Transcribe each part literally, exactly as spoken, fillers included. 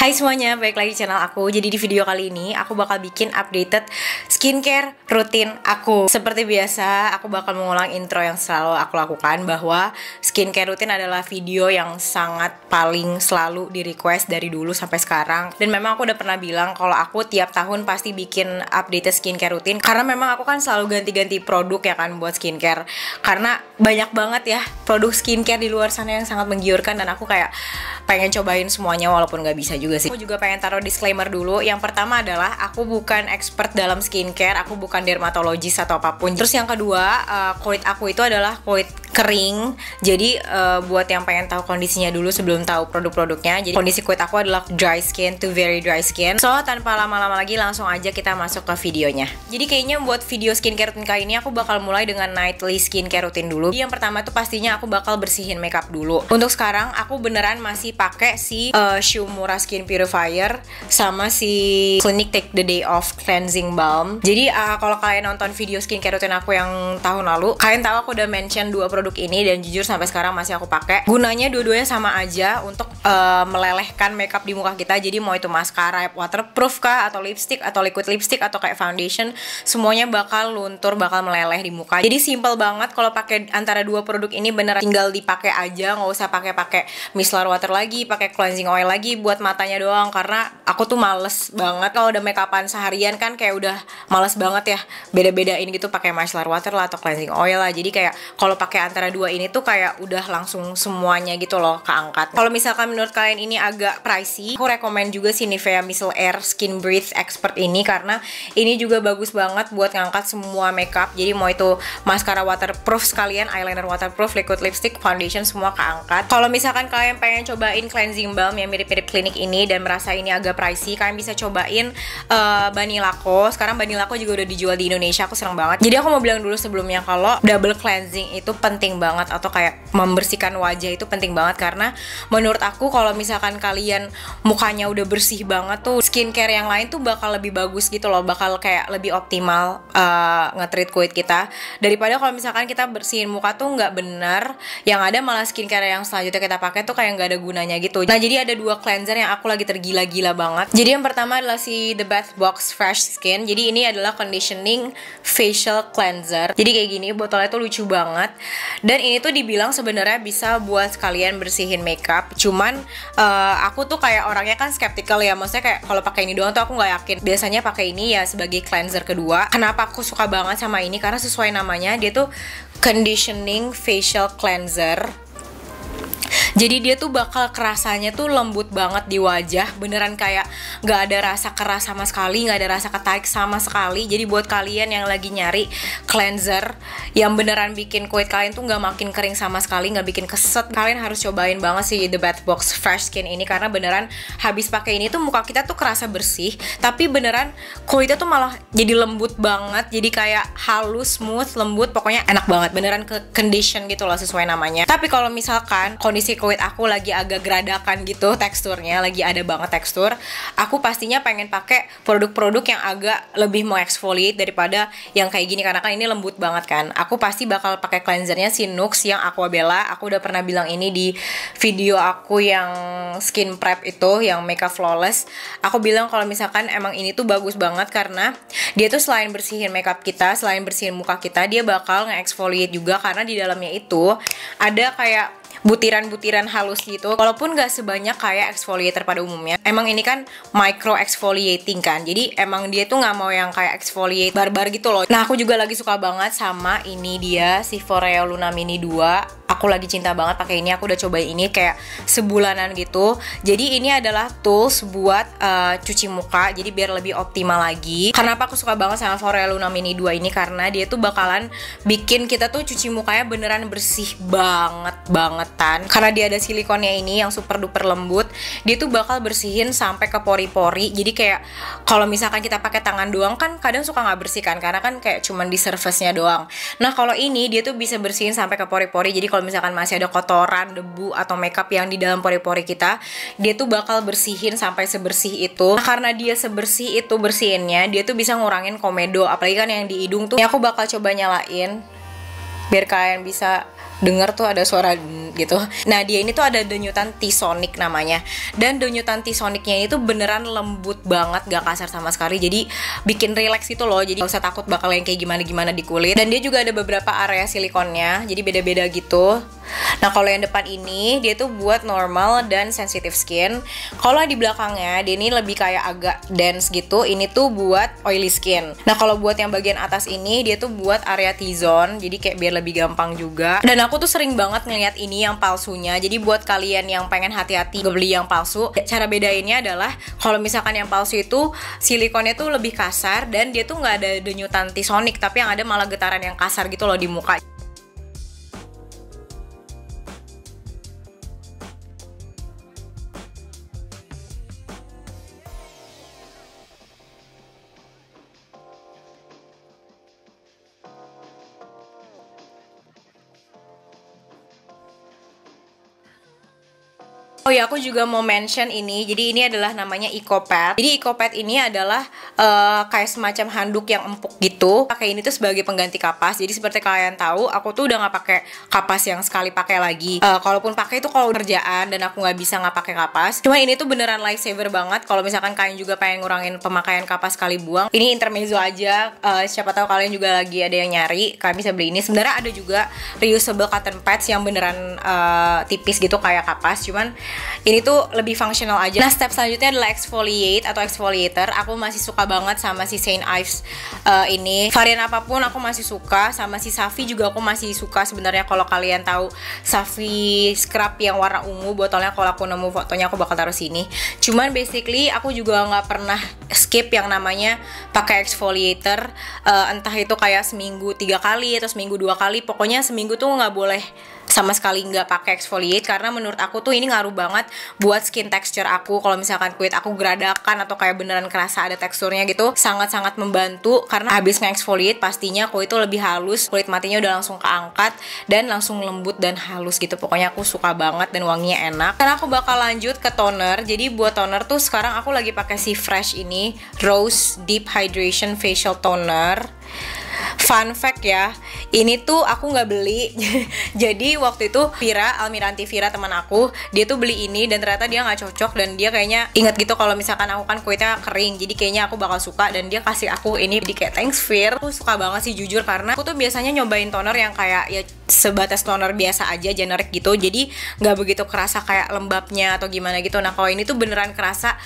Hai semuanya, balik lagi di channel aku. Jadi di video kali ini aku bakal bikin updated skincare rutin aku. Seperti biasa, aku bakal mengulang intro yang selalu aku lakukan bahwa skincare rutin adalah video yang sangat paling selalu di request dari dulu sampai sekarang. Dan memang aku udah pernah bilang kalau aku tiap tahun pasti bikin updated skincare rutin, karena memang aku kan selalu ganti-ganti produk ya kan buat skincare. Karena banyak banget ya produk skincare di luar sana yang sangat menggiurkan, dan aku kayak pengen cobain semuanya walaupun gak bisa juga. Aku juga pengen taruh disclaimer dulu. Yang pertama adalah aku bukan expert dalam skincare, aku bukan dermatologis atau apapun. Terus yang kedua, uh, kulit aku itu adalah kulit kering. Jadi uh, buat yang pengen tahu kondisinya dulu sebelum tahu produk-produknya. Jadi kondisi kulit aku adalah dry skin to very dry skin. So tanpa lama-lama lagi langsung aja kita masuk ke videonya. Jadi kayaknya buat video skincare rutin kali ini aku bakal mulai dengan nightly skincare rutin dulu. Yang pertama tuh pastinya aku bakal bersihin makeup dulu. Untuk sekarang aku beneran masih pakai si uh, Shu Uemura Skin Purifier sama si Clinique Take the Day Off Cleansing Balm. Jadi uh, kalau kalian nonton video skincare rutin aku yang tahun lalu, kalian tahu aku udah mention dua produk produk ini, dan jujur sampai sekarang masih aku pakai. Gunanya dua-duanya sama aja, untuk uh, melelehkan makeup di muka kita. Jadi mau itu maskara waterproof kah, atau lipstick, atau liquid lipstick, atau kayak foundation, semuanya bakal luntur, bakal meleleh di muka. Jadi simple banget kalau pakai antara dua produk ini, beneran tinggal dipakai aja, nggak usah pakai-pakai micellar water lagi, pakai cleansing oil lagi buat matanya doang. Karena aku tuh males banget kalau udah makeupan seharian kan kayak udah males banget ya beda-bedain gitu pakai micellar water lah atau cleansing oil lah. Jadi kayak kalau pakai antara dua ini tuh kayak udah langsung semuanya gitu loh keangkat. Kalau misalkan menurut kalian ini agak pricey, aku rekomen juga si Nivea Micellar Skin Breathe Expert ini, karena ini juga bagus banget buat ngangkat semua makeup. Jadi mau itu maskara waterproof sekalian, eyeliner waterproof, liquid lipstick, foundation, semua keangkat. Kalau misalkan kalian pengen cobain cleansing balm yang mirip-mirip Clinique ini dan merasa ini agak pricey, kalian bisa cobain uh, Banila Co. Sekarang Banila Co juga udah dijual di Indonesia, aku seneng banget. Jadi aku mau bilang dulu sebelumnya kalau double cleansing itu penting penting banget, atau kayak membersihkan wajah itu penting banget, karena menurut aku kalau misalkan kalian mukanya udah bersih banget tuh, skincare yang lain tuh bakal lebih bagus gitu loh, bakal kayak lebih optimal uh, nge-treat kulit kita, daripada kalau misalkan kita bersihin muka tuh nggak benar, yang ada malah skincare yang selanjutnya kita pakai tuh kayak nggak ada gunanya gitu. Nah jadi ada dua cleanser yang aku lagi tergila-gila banget. Jadi yang pertama adalah si The Bath Box Fresh Skin. Jadi ini adalah conditioning facial cleanser. Jadi kayak gini, botolnya tuh lucu banget. Dan ini tuh dibilang sebenarnya bisa buat kalian bersihin makeup. Cuman uh, aku tuh kayak orangnya kan skeptical ya, maksudnya kayak kalau pakai ini doang tuh aku nggak yakin. Biasanya pakai ini ya sebagai cleanser kedua. Kenapa aku suka banget sama ini? Karena sesuai namanya, dia tuh conditioning facial cleanser. Jadi dia tuh bakal kerasanya tuh lembut banget di wajah, beneran kayak gak ada rasa keras sama sekali, gak ada rasa ketarik sama sekali. Jadi buat kalian yang lagi nyari cleanser yang beneran bikin kulit kalian tuh gak makin kering sama sekali, gak bikin keset, kalian harus cobain banget sih The Bath Box Fresh Skin ini. Karena beneran habis pakai ini tuh muka kita tuh kerasa bersih, tapi beneran kulitnya tuh malah jadi lembut banget, jadi kayak halus, smooth, lembut, pokoknya enak banget, beneran ke condition gitu loh sesuai namanya. Tapi kalau misalkan kondisi kulit aku lagi agak geradakan gitu teksturnya, lagi ada banget tekstur, aku pastinya pengen pakai produk-produk yang agak lebih mengeksfoliate daripada yang kayak gini, karena kan ini lembut banget kan. Aku pasti bakal pakai cleansernya si Nuxe yang Aqua Bella. Aku udah pernah bilang ini di video aku yang skin prep itu, yang makeup flawless. Aku bilang kalau misalkan emang ini tuh bagus banget, karena dia tuh selain bersihin makeup kita, selain bersihin muka kita, dia bakal ngeexfoliate juga, karena di dalamnya itu ada kayak butiran-butiran halus gitu, walaupun gak sebanyak kayak exfoliator pada umumnya. Emang ini kan micro exfoliating kan, jadi emang dia tuh gak mau yang kayak exfoliate barbar gitu loh. Nah aku juga lagi suka banget sama ini dia, si Foreo Luna Mini dua. Aku lagi cinta banget pakai ini, aku udah coba ini kayak sebulanan gitu. Jadi ini adalah tools buat uh, cuci muka, jadi biar lebih optimal lagi. Kenapa aku suka banget sama Foreo Luna Mini dua ini, karena dia tuh bakalan bikin kita tuh cuci mukanya beneran bersih banget banget. Karena dia ada silikonnya ini yang super duper lembut, dia tuh bakal bersihin sampai ke pori-pori. Jadi kayak kalau misalkan kita pakai tangan doang kan kadang suka nggak bersih kan, karena kan kayak cuman di surface-nya doang. Nah kalau ini dia tuh bisa bersihin sampai ke pori-pori. Jadi kalau misalkan masih ada kotoran, debu atau makeup yang di dalam pori-pori kita, dia tuh bakal bersihin sampai sebersih itu. Nah, karena dia sebersih itu bersihinnya, dia tuh bisa ngurangin komedo, apalagi kan yang di hidung tuh. Ini aku bakal coba nyalain biar kalian bisa denger tuh ada suara Skin gitu. Nah dia ini tuh ada denyutan T-Sonic namanya, dan denyutan T-Sonicnya itu beneran lembut banget, gak kasar sama sekali, jadi bikin relax gitu loh, jadi gak usah takut bakal yang kayak gimana-gimana di kulit. Dan dia juga ada beberapa area silikonnya, jadi beda-beda gitu. Nah kalau yang depan ini dia tuh buat normal dan sensitive skin. Kalau di belakangnya dia ini lebih kayak agak dense gitu, ini tuh buat oily skin. Nah kalau buat yang bagian atas ini dia tuh buat area T-zone, jadi kayak biar lebih gampang juga. Dan aku tuh sering banget ngeliat ini yang palsunya, jadi buat kalian yang pengen hati-hati beli yang palsu, cara bedainnya adalah kalau misalkan yang palsu itu silikonnya tuh lebih kasar dan dia tuh nggak ada denyutan T-Sonic, tapi yang ada malah getaran yang kasar gitu loh di muka. Oh ya, aku juga mau mention ini. Jadi ini adalah namanya Ecopad. Jadi Ecopad ini adalah uh, kayak semacam handuk yang empuk gitu. Pakai ini tuh sebagai pengganti kapas. Jadi seperti kalian tahu, aku tuh udah nggak pakai kapas yang sekali pakai lagi. Uh, kalaupun pakai itu kalau kerjaan dan aku nggak bisa nggak pakai kapas. Cuma ini tuh beneran lifesaver banget. Kalau misalkan kalian juga pengen ngurangin pemakaian kapas sekali buang, ini intermezzo aja. Uh, siapa tahu kalian juga lagi ada yang nyari, kalian bisa beli ini. Sebenarnya ada juga reusable cotton pads yang beneran uh, tipis gitu kayak kapas. Cuman ini tuh lebih fungsional aja. Nah step selanjutnya adalah exfoliate atau exfoliator. Aku masih suka banget sama si Saint Ives uh, ini. Varian apapun aku masih suka. Sama si Safi juga aku masih suka sebenarnya. Kalau kalian tahu Safi scrub yang warna ungu, botolnya kalau aku nemu fotonya aku bakal taruh sini. Cuman basically aku juga nggak pernah skip yang namanya pakai exfoliator. uh, Entah itu kayak seminggu tiga kali atau seminggu dua kali. Pokoknya seminggu tuh nggak boleh sama sekali nggak pakai exfoliate, karena menurut aku tuh ini ngaruh banget buat skin texture aku. Kalau misalkan kulit aku geradakan atau kayak beneran kerasa ada teksturnya gitu, sangat-sangat membantu, karena habis nge-exfoliate pastinya kulit itu lebih halus, kulit matinya udah langsung keangkat dan langsung lembut dan halus gitu. Pokoknya aku suka banget dan wanginya enak. Karena aku bakal lanjut ke toner. Jadi buat toner tuh sekarang aku lagi pakai si Fresh ini, Rose Deep Hydration Facial Toner. Fun fact ya, ini tuh aku nggak beli. Jadi waktu itu Vira, Almiranti Vira teman aku, dia tuh beli ini dan ternyata dia nggak cocok, dan dia kayaknya inget gitu kalau misalkan aku kan kulitnya kering, jadi kayaknya aku bakal suka, dan dia kasih aku ini. Jadi kayak thanks Vir. Aku suka banget sih jujur, karena aku tuh biasanya nyobain toner yang kayak ya sebatas toner biasa aja, generik gitu, jadi nggak begitu kerasa kayak lembabnya atau gimana gitu. Nah kalau ini tuh beneran kerasa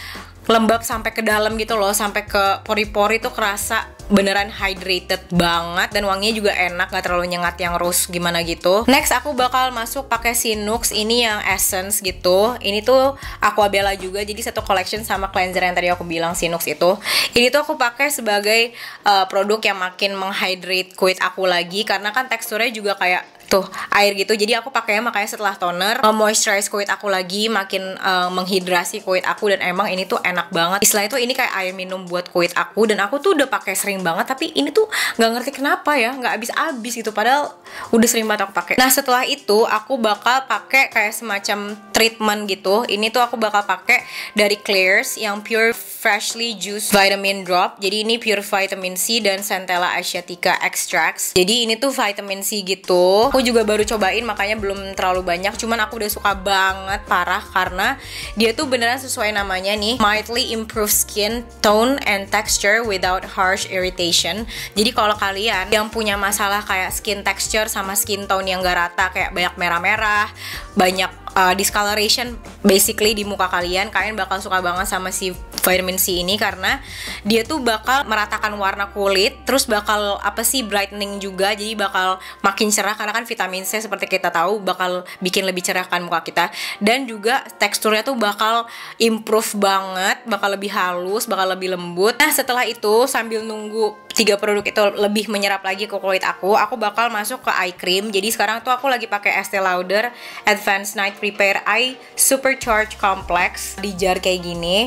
lembab sampai ke dalam gitu loh, sampai ke pori-pori tuh kerasa beneran hydrated banget, dan wanginya juga enak, gak terlalu nyengat yang rose gimana gitu. Next aku bakal masuk pakai si Nuxe ini yang essence gitu. Ini tuh Aquabella juga, jadi satu collection sama cleanser yang tadi aku bilang si Nuxe itu. Ini tuh aku pakai sebagai uh, produk yang makin menghydrate kulit aku lagi, karena kan teksturnya juga kayak tuh air gitu. Jadi aku pakainya makanya setelah toner, moisturize kulit aku lagi, makin uh, menghidrasi kulit aku, dan emang ini tuh enak banget. Istilah itu ini kayak air minum buat kulit aku, dan aku tuh udah pakai sering banget, tapi ini tuh nggak ngerti kenapa ya nggak habis-habis gitu, padahal udah sering banget aku pakai. Nah setelah itu aku bakal pakai kayak semacam treatment gitu. Ini tuh aku bakal pakai dari Klairs yang Pure Freshly Juice Vitamin Drop. Jadi ini Pure Vitamin C dan Centella Asiatica Extracts. Jadi ini tuh vitamin C gitu. Aku juga baru cobain, makanya belum terlalu banyak, cuman aku udah suka banget parah, karena dia tuh beneran sesuai namanya nih, mildly improve skin tone and texture without harsh irritation. Jadi kalau kalian yang punya masalah kayak skin texture sama skin tone yang gak rata, kayak banyak merah-merah, banyak uh, discoloration basically di muka kalian, kalian bakal suka banget sama si vitamin C ini, karena dia tuh bakal meratakan warna kulit, terus bakal apa sih brightening juga, jadi bakal makin cerah, karena kan vitamin C seperti kita tahu bakal bikin lebih cerah kan muka kita, dan juga teksturnya tuh bakal improve banget, bakal lebih halus, bakal lebih lembut. Nah setelah itu sambil nunggu tiga produk itu lebih menyerap lagi ke kulit aku, aku bakal masuk ke eye cream. Jadi sekarang tuh aku lagi pakai Estée Lauder Advanced Night Repair Eye Supercharged Complex di jar kayak gini.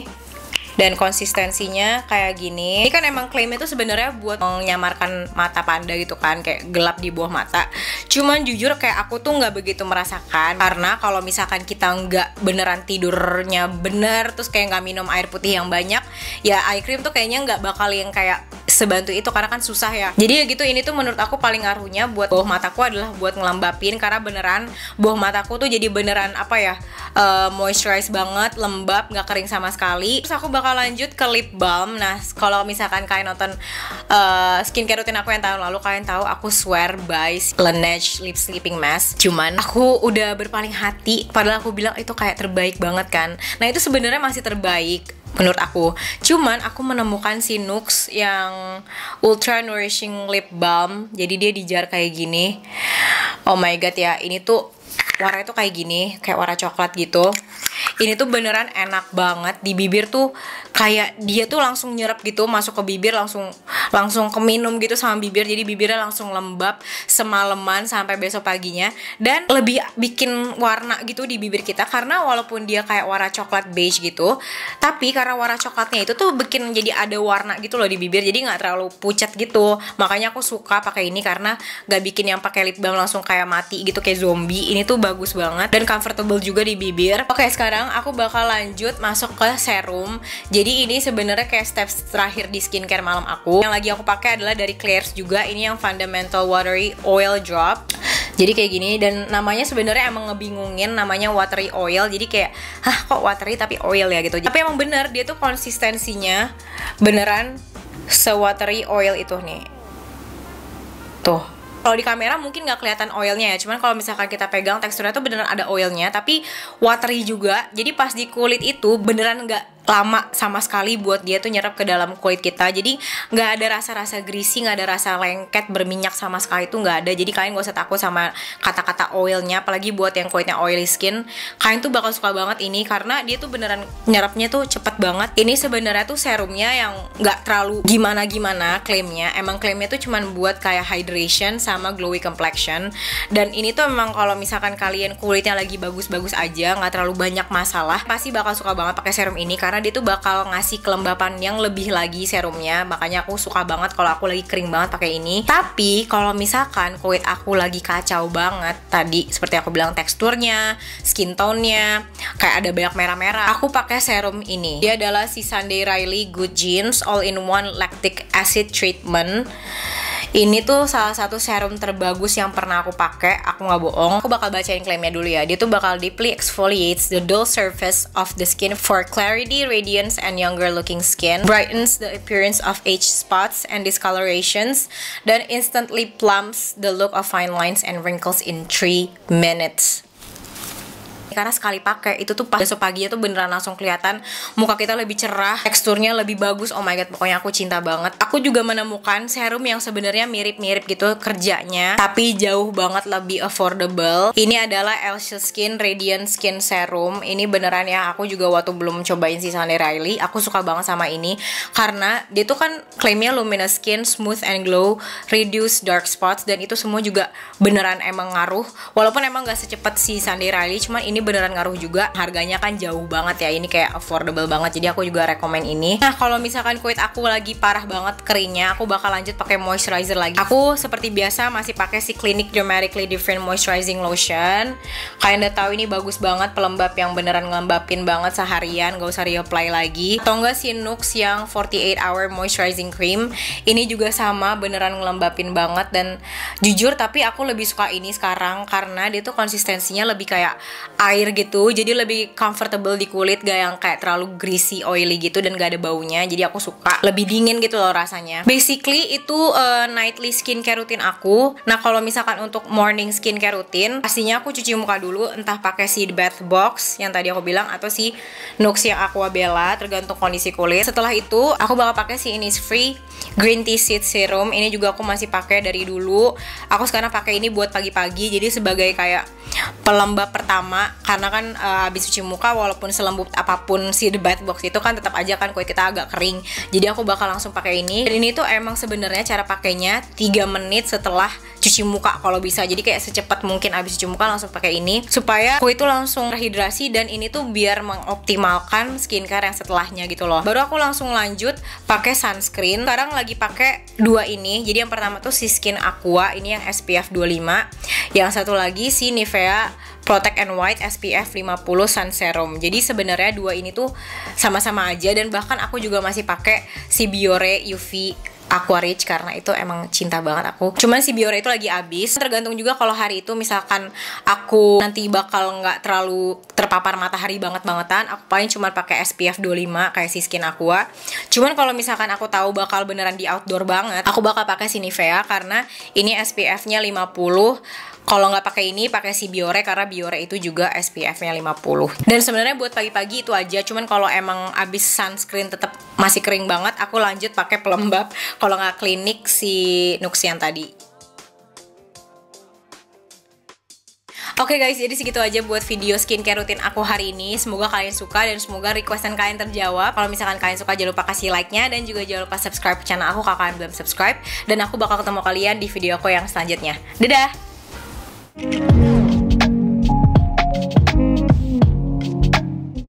Dan konsistensinya kayak gini. Ini kan emang klaimnya tuh sebenarnya buat menyamarkan mata panda gitu kan, kayak gelap di bawah mata. Cuman jujur kayak aku tuh nggak begitu merasakan, karena kalau misalkan kita nggak beneran tidurnya bener, terus kayak nggak minum air putih yang banyak, ya eye cream tuh kayaknya nggak bakal yang kayak sebantu itu karena kan susah ya. Jadi ya gitu, ini tuh menurut aku paling ngaruhnya buat bawah mataku adalah buat ngelembapin, karena beneran bawah mataku tuh jadi beneran apa ya, uh, moisturize banget, lembab, nggak kering sama sekali. Terus aku bakal lanjut ke lip balm. Nah kalau misalkan kalian nonton uh, skincare rutin aku yang tahun lalu, kalian tahu aku swear by Laneige lip sleeping mask. Cuman aku udah berpaling hati, padahal aku bilang itu kayak terbaik banget kan. Nah itu sebenarnya masih terbaik menurut aku, cuman aku menemukan si Nuxe yang Ultra Nourishing Lip Balm. Jadi dia di jar kayak gini. Oh my god ya, ini tuh warnanya tuh kayak gini, kayak warna coklat gitu. Ini tuh beneran enak banget di bibir tuh, kayak dia tuh langsung nyerap gitu, masuk ke bibir, langsung langsung keminum gitu sama bibir. Jadi bibirnya langsung lembab semalaman sampai besok paginya, dan lebih bikin warna gitu di bibir kita. Karena walaupun dia kayak warna coklat beige gitu, tapi karena warna coklatnya itu tuh bikin jadi ada warna gitu loh di bibir, jadi nggak terlalu pucat gitu. Makanya aku suka pakai ini karena nggak bikin yang pakai lip balm langsung kayak mati gitu, kayak zombie. Ini tuh bagus banget dan comfortable juga di bibir. Oke, sekarang aku bakal lanjut masuk ke serum. Jadi ini sebenarnya kayak steps terakhir di skincare malam aku. Yang lagi aku pakai adalah dari Klairs juga. Ini yang Fundamental Watery Oil Drop. Jadi kayak gini, dan namanya sebenarnya emang ngebingungin, namanya watery oil. Jadi kayak, hah kok watery tapi oil ya gitu. Tapi emang bener, dia tuh konsistensinya beneran se-watery oil itu nih. Tuh. Kalau di kamera mungkin nggak kelihatan oilnya ya, cuman kalau misalkan kita pegang teksturnya tuh beneran ada oilnya, tapi watery juga. Jadi pas di kulit itu beneran nggak lama sama sekali buat dia tuh nyerap ke dalam kulit kita. Jadi nggak ada rasa-rasa greasy, nggak ada rasa lengket berminyak sama sekali, itu nggak ada. Jadi kalian gak usah takut sama kata-kata oilnya, apalagi buat yang kulitnya oily skin. Kalian tuh bakal suka banget ini karena dia tuh beneran nyerapnya tuh cepet banget. Ini sebenarnya tuh serumnya yang nggak terlalu gimana-gimana klaimnya. Emang klaimnya tuh cuman buat kayak hydration sama sama glowy complexion. Dan ini tuh memang kalau misalkan kalian kulitnya lagi bagus-bagus aja, nggak terlalu banyak masalah, pasti bakal suka banget pakai serum ini karena dia tuh bakal ngasih kelembapan yang lebih lagi serumnya. Makanya aku suka banget kalau aku lagi kering banget pakai ini. Tapi kalau misalkan kulit aku lagi kacau banget, tadi seperti aku bilang teksturnya, skin tone-nya kayak ada banyak merah-merah, aku pakai serum ini. Dia adalah si Sunday Riley Good Genes All-in-One Lactic Acid Treatment. Ini tuh salah satu serum terbagus yang pernah aku pakai, aku nggak bohong. Aku bakal bacain klaimnya dulu ya. Dia tuh bakal deeply exfoliates the dull surface of the skin for clarity, radiance, and younger looking skin. Brightens the appearance of age spots and discolorations. Then instantly plumps the look of fine lines and wrinkles in three minutes. Karena sekali pakai itu tuh besok paginya tuh beneran langsung kelihatan muka kita lebih cerah, teksturnya lebih bagus. Oh my god, pokoknya aku cinta banget. Aku juga menemukan serum yang sebenarnya mirip-mirip gitu kerjanya, tapi jauh banget lebih affordable. Ini adalah Elshe Skin Radiant Skin Serum. Ini beneran ya, aku juga waktu belum cobain si Sunday Riley, aku suka banget sama ini karena dia tuh kan klaimnya luminous skin, smooth and glow, reduce dark spots, dan itu semua juga beneran emang ngaruh. Walaupun emang gak secepat si Sunday Riley, cuman ini beneran ngaruh juga. Harganya kan jauh banget ya, ini kayak affordable banget, jadi aku juga rekomen ini. Nah kalau misalkan kulit aku lagi parah banget keringnya, aku bakal lanjut pakai moisturizer lagi. Aku seperti biasa masih pakai si Clinique Dramatically Different Moisturizing Lotion. Kalian udah tahu ini bagus banget, pelembab yang beneran ngelembapin banget seharian, gak usah reapply lagi. Atau enggak si Nuxe yang forty-eight hour Moisturizing Cream, ini juga sama beneran ngelembapin banget. Dan jujur tapi aku lebih suka ini sekarang karena dia tuh konsistensinya lebih kayak air air gitu, jadi lebih comfortable di kulit, gak yang kayak terlalu greasy oily gitu, dan gak ada baunya. Jadi aku suka, lebih dingin gitu loh rasanya. Basically itu uh, nightly skincare rutin aku. Nah kalau misalkan untuk morning skincare rutin, pastinya aku cuci muka dulu, entah pakai si The Bath Box yang tadi aku bilang atau si Nuxe yang Aqua Bella, tergantung kondisi kulit. Setelah itu aku bakal pakai si Innisfree Green Tea Seed Serum. Ini juga aku masih pakai dari dulu. Aku sekarang pakai ini buat pagi-pagi, jadi sebagai kayak pelembab pertama. Karena kan uh, abis cuci muka, walaupun selembut apapun si The Bath Box itu kan tetap aja kan kulit kita agak kering. Jadi aku bakal langsung pakai ini. Dan ini tuh emang sebenarnya cara pakainya tiga menit setelah cuci muka kalau bisa. Jadi kayak secepat mungkin abis cuci muka langsung pakai ini, supaya kulit itu langsung rehidrasi, dan ini tuh biar mengoptimalkan skincare yang setelahnya gitu loh. Baru aku langsung lanjut pakai sunscreen. Sekarang lagi pakai dua ini. Jadi yang pertama tuh si Skin Aqua, ini yang S P F dua puluh lima. Yang satu lagi si Nivea Protect and White S P F lima puluh Sun Serum. Jadi sebenarnya dua ini tuh sama-sama aja, dan bahkan aku juga masih pakai si Biore U V Aqua Rich karena itu emang cinta banget aku. Cuman si Biore itu lagi habis. Tergantung juga kalau hari itu misalkan aku nanti bakal nggak terlalu terpapar matahari banget-bangetan, aku paling cuma pakai S P F dua puluh lima kayak si Skin Aqua. Cuman kalau misalkan aku tahu bakal beneran di outdoor banget, aku bakal pakai si Nivea karena ini S P F-nya lima puluh. Kalau nggak pakai ini, pakai si Biore karena Biore itu juga S P F-nya lima puluh. Dan sebenarnya buat pagi-pagi itu aja. Cuman kalau emang abis sunscreen tetap masih kering banget, aku lanjut pakai pelembab. Kalau nggak Clinique si Nuxe yang tadi. Oke okay guys, jadi segitu aja buat video skincare rutin aku hari ini. Semoga kalian suka dan semoga requestan kalian terjawab. Kalau misalkan kalian suka, jangan lupa kasih like-nya. Dan juga jangan lupa subscribe channel aku kalau kalian belum subscribe. Dan aku bakal ketemu kalian di video aku yang selanjutnya. Dadah! Thank you.